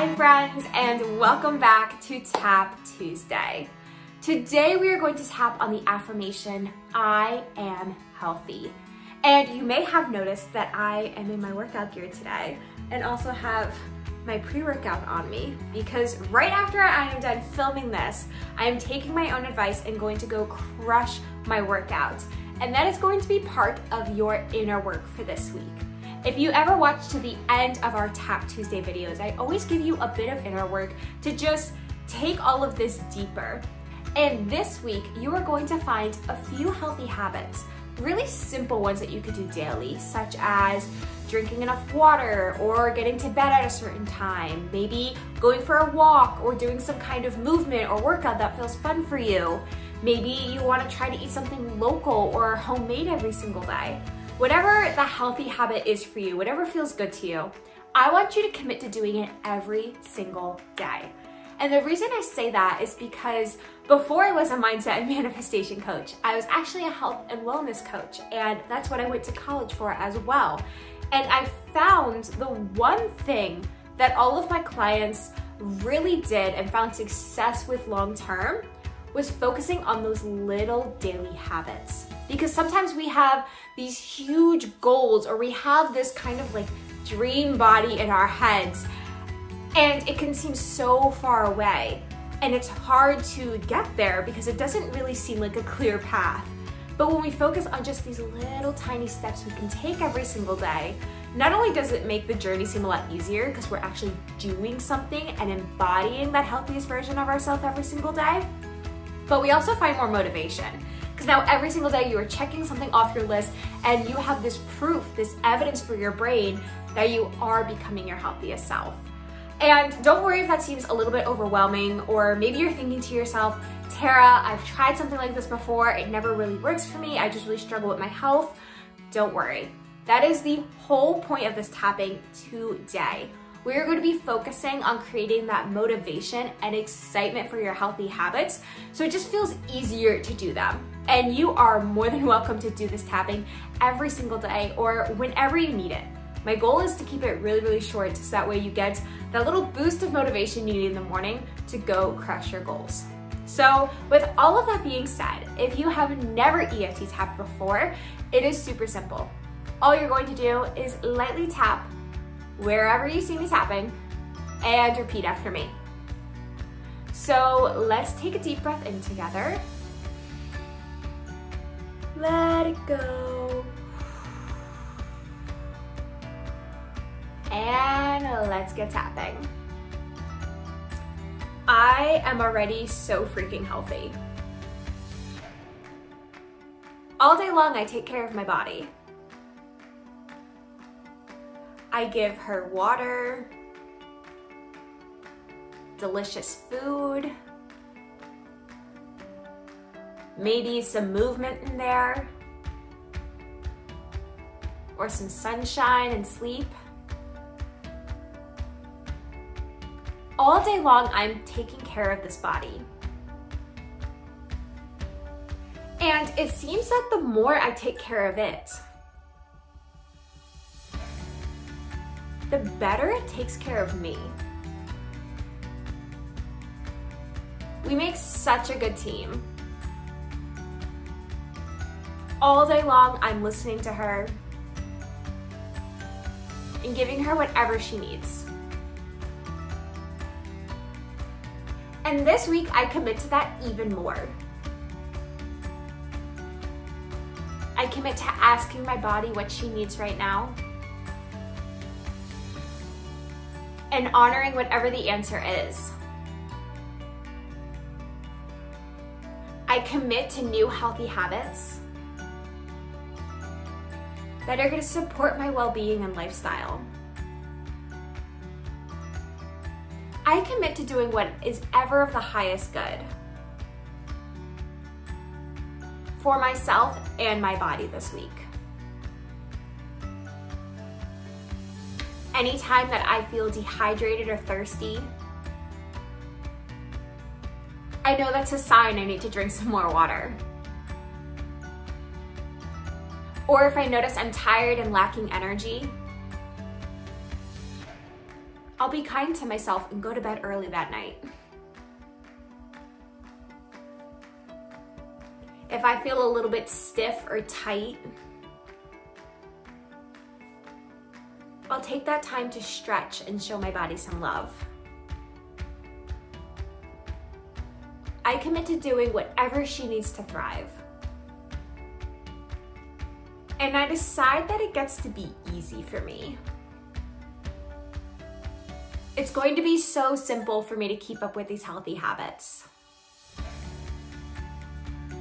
Hi friends, and welcome back to Tap Tuesday. Today we are going to tap on the affirmation, I am healthy. And you may have noticed that I am in my workout gear today and also have my pre-workout on me because right after I am done filming this, I am taking my own advice and going to go crush my workout. And that is going to be part of your inner work for this week. If you ever watch to the end of our Tap Tuesday videos, I always give you a bit of inner work to just take all of this deeper. And this week, you are going to find a few healthy habits, really simple ones that you could do daily, such as drinking enough water or getting to bed at a certain time, maybe going for a walk or doing some kind of movement or workout that feels fun for you. Maybe you want to try to eat something local or homemade every single day. Whatever the healthy habit is for you, whatever feels good to you, I want you to commit to doing it every single day. And the reason I say that is because before I was a mindset and manifestation coach, I was actually a health and wellness coach, and that's what I went to college for as well. And I found the one thing that all of my clients really did and found success with long term was focusing on those little daily habits. Because sometimes we have these huge goals or we have this kind of like dream body in our heads, and it can seem so far away and it's hard to get there because it doesn't really seem like a clear path. But when we focus on just these little tiny steps we can take every single day, not only does it make the journey seem a lot easier because we're actually doing something and embodying that healthiest version of ourselves every single day, but we also find more motivation. Because now every single day you are checking something off your list and you have this proof, this evidence for your brain that you are becoming your healthiest self. And don't worry if that seems a little bit overwhelming, or maybe you're thinking to yourself, Tara, I've tried something like this before, it never really works for me, I just really struggle with my health. Don't worry. That is the whole point of this tapping today. We are going to be focusing on creating that motivation and excitement for your healthy habits, so it just feels easier to do them. And you are more than welcome to do this tapping every single day or whenever you need it. My goal is to keep it really, really short so that way you get that little boost of motivation you need in the morning to go crush your goals. So with all of that being said, if you have never EFT tapped before, it is super simple. All you're going to do is lightly tap wherever you see me tapping and repeat after me. So let's take a deep breath in together. Let it go. And let's get tapping. I am already so freaking healthy. All day long, I take care of my body. I give her water, delicious food, maybe some movement in there, or some sunshine and sleep. All day long, I'm taking care of this body. And it seems that the more I take care of it, the better it takes care of me. We make such a good team. All day long, I'm listening to her and giving her whatever she needs. And this week, I commit to that even more. I commit to asking my body what she needs right now and honoring whatever the answer is. I commit to new healthy habits that are going to support my well-being and lifestyle. I commit to doing what is ever of the highest good for myself and my body this week. Anytime that I feel dehydrated or thirsty, I know that's a sign I need to drink some more water. Or if I notice I'm tired and lacking energy, I'll be kind to myself and go to bed early that night. If I feel a little bit stiff or tight, I'll take that time to stretch and show my body some love. I commit to doing whatever she needs to thrive. And I decide that it gets to be easy for me. It's going to be so simple for me to keep up with these healthy habits,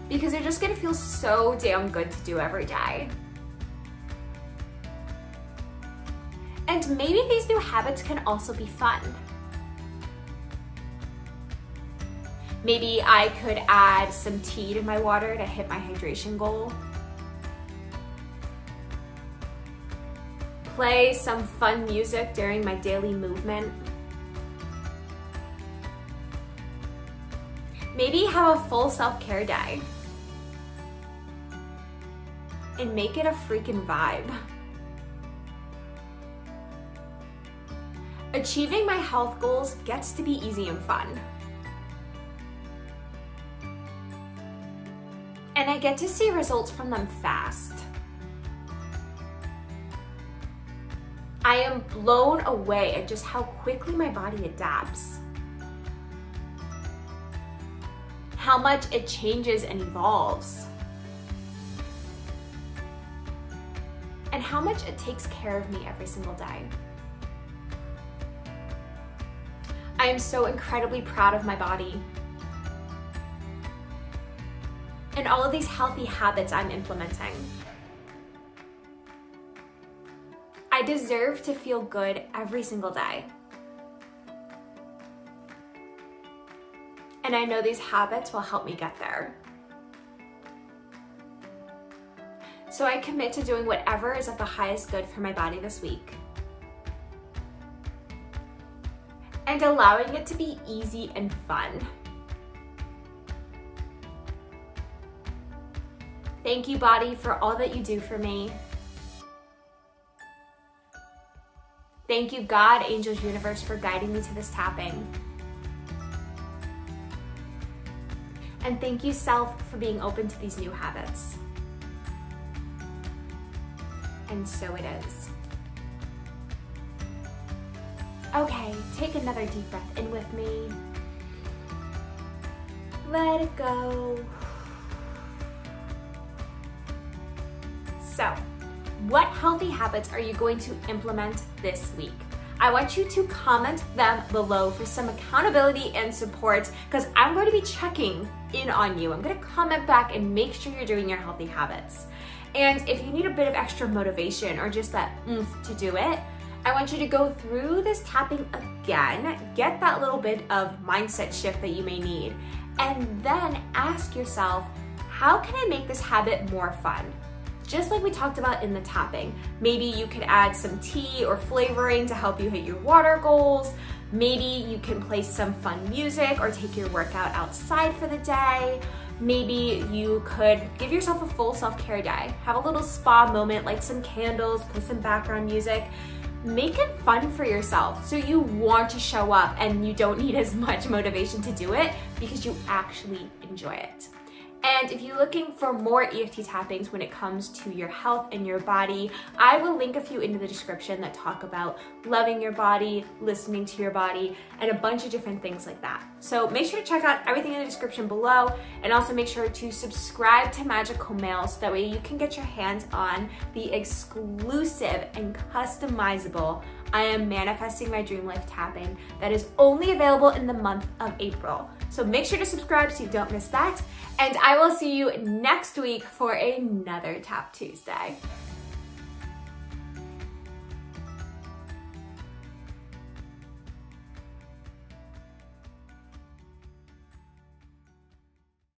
because they're just gonna feel so damn good to do every day. And maybe these new habits can also be fun. Maybe I could add some tea to my water to hit my hydration goal. Play some fun music during my daily movement. Maybe have a full self-care day. And make it a freaking vibe. Achieving my health goals gets to be easy and fun. And I get to see results from them fast. I am blown away at just how quickly my body adapts, how much it changes and evolves, and how much it takes care of me every single day. I am so incredibly proud of my body and all of these healthy habits I'm implementing. I deserve to feel good every single day. And I know these habits will help me get there. So I commit to doing whatever is of the highest good for my body this week, and allowing it to be easy and fun. Thank you, body, for all that you do for me. Thank you, God, angels, universe, for guiding me to this tapping. And thank you, self, for being open to these new habits. And so it is. Okay, take another deep breath in with me. Let it go. So, what healthy habits are you going to implement this week? I want you to comment them below for some accountability and support, because I'm going to be checking in on you. I'm going to comment back and make sure you're doing your healthy habits. And if you need a bit of extra motivation or just that oomph to do it, I want you to go through this tapping again, get that little bit of mindset shift that you may need, and then ask yourself, how can I make this habit more fun? Just like we talked about in the tapping. Maybe you could add some tea or flavoring to help you hit your water goals. Maybe you can play some fun music or take your workout outside for the day. Maybe you could give yourself a full self-care day. Have a little spa moment, light some candles, play some background music. Make it fun for yourself so you want to show up and you don't need as much motivation to do it because you actually enjoy it. And if you're looking for more EFT tappings when it comes to your health and your body, I will link a few into the description that talk about loving your body, listening to your body, and a bunch of different things like that. So make sure to check out everything in the description below, and also make sure to subscribe to Magical Mail so that way you can get your hands on the exclusive and customizable I Am Manifesting My Dream Life tapping that is only available in the month of April. So make sure to subscribe so you don't miss that. And I will see you next week for another Tap Tuesday.